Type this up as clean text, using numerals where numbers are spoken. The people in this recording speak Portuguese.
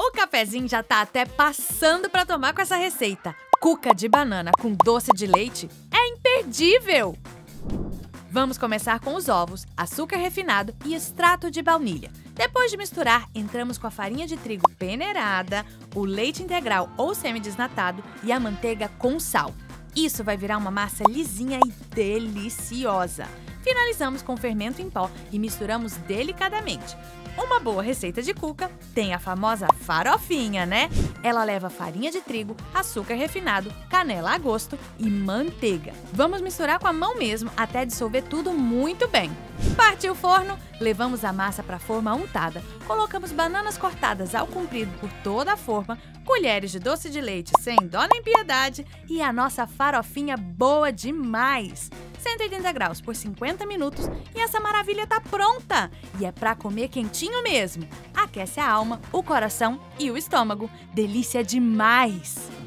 O cafezinho já tá até passando pra tomar com essa receita. Cuca de banana com doce de leite é imperdível! Vamos começar com os ovos, açúcar refinado e extrato de baunilha. Depois de misturar, entramos com a farinha de trigo peneirada, o leite integral ou semidesnatado e a manteiga com sal. Isso vai virar uma massa lisinha e deliciosa. Finalizamos com fermento em pó e misturamos delicadamente. Uma boa receita de cuca tem a famosa farofinha, né? Ela leva farinha de trigo, açúcar refinado, canela a gosto e manteiga. Vamos misturar com a mão mesmo até dissolver tudo muito bem. Partiu o forno, levamos a massa para a forma untada, colocamos bananas cortadas ao comprido por toda a forma, colheres de doce de leite sem dó nem piedade e a nossa farofinha boa demais! 180 graus por 50 minutos e essa maravilha tá pronta! E é pra comer quentinho mesmo! Aquece a alma, o coração e o estômago. Delícia demais!